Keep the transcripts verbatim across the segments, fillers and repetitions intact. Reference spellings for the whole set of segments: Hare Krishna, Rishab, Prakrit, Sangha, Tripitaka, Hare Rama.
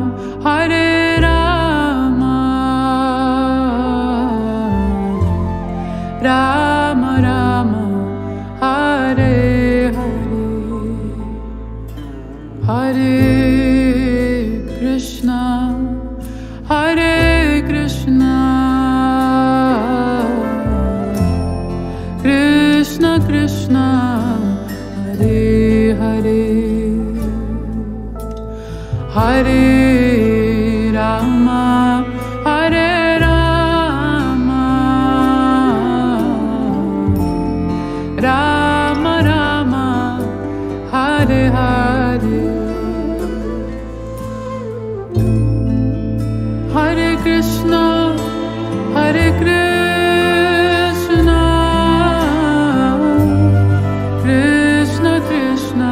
Hare Rama, Rama Rama, Hare. Hare Krishna, Hare Krishna, Krishna Krishna, Hare Hare, Hare Rama, Hare Rama, Rama Rama, Hare Hare. Hare Krishna, Hare Krishna, Krishna Krishna,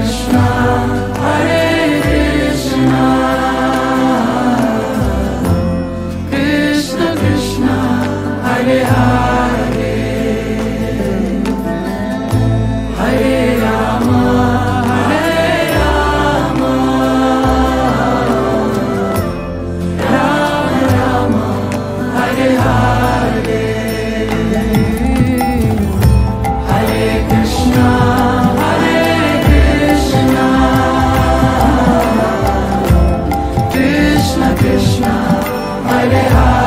Krishna, Hare Krishna, Krishna Krishna, Hare Hare, Hare Rama, Hare Rama, Rama Rama, Hare Hare, Hare Krishna. Krishna, Hare Hare.